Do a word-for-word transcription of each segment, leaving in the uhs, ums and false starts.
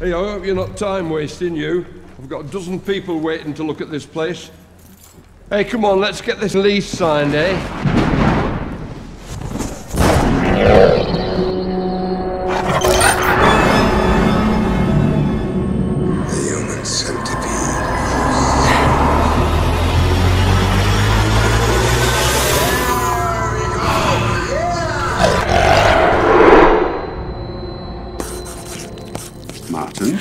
Hey, I hope you're not time-wasting, you. I've got a dozen people waiting to look at this place. Hey, come on, let's get this lease signed, eh? The human centipede. There we go! Yeah! Martin?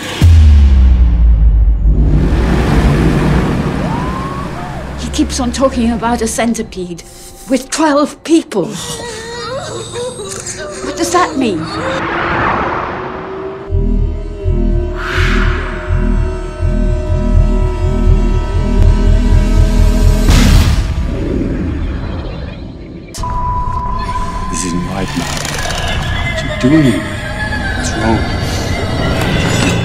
Keeps on talking about a centipede with twelve people. What does that mean? This isn't right, Martin. What you're doing? What's wrong?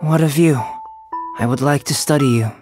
What a view. I would like to study you.